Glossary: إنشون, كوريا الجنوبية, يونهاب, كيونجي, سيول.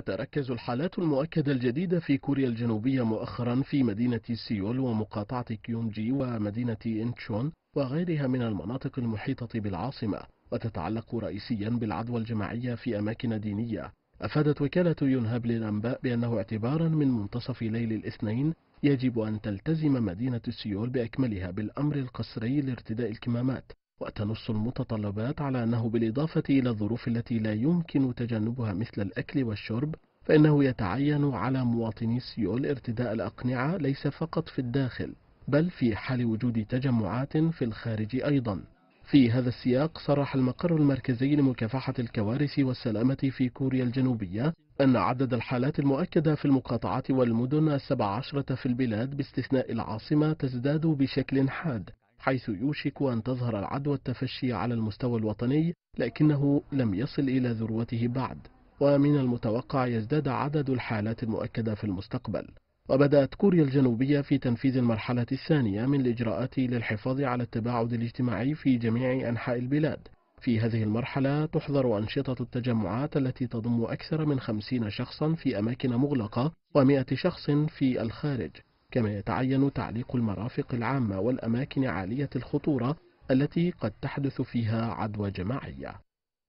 تتركز الحالات المؤكدة الجديدة في كوريا الجنوبية مؤخرا في مدينة سيول ومقاطعة كيونجي ومدينة إنشون وغيرها من المناطق المحيطة بالعاصمة، وتتعلق رئيسيا بالعدوى الجماعية في أماكن دينية. أفادت وكالة يونهاب للأنباء بأنه اعتبارا من منتصف ليل الاثنين يجب أن تلتزم مدينة سيول بأكملها بالأمر القسري لارتداء الكمامات، وتنص المتطلبات على أنه بالإضافة إلى الظروف التي لا يمكن تجنبها مثل الأكل والشرب، فإنه يتعين على مواطني سيول ارتداء الأقنعة ليس فقط في الداخل بل في حال وجود تجمعات في الخارج أيضا. في هذا السياق صرح المقر المركزي لمكافحة الكوارث والسلامة في كوريا الجنوبية أن عدد الحالات المؤكدة في المقاطعات والمدن 17 في البلاد باستثناء العاصمة تزداد بشكل حاد، حيث يوشك أن تظهر العدوى التفشي على المستوى الوطني لكنه لم يصل إلى ذروته بعد، ومن المتوقع يزداد عدد الحالات المؤكدة في المستقبل. وبدأت كوريا الجنوبية في تنفيذ المرحلة الثانية من الإجراءات للحفاظ على التباعد الاجتماعي في جميع أنحاء البلاد. في هذه المرحلة تحظر أنشطة التجمعات التي تضم أكثر من 50 شخصا في أماكن مغلقة و100 شخص في الخارج، كما يتعين تعليق المرافق العامة والأماكن عالية الخطورة التي قد تحدث فيها عدوى جماعية.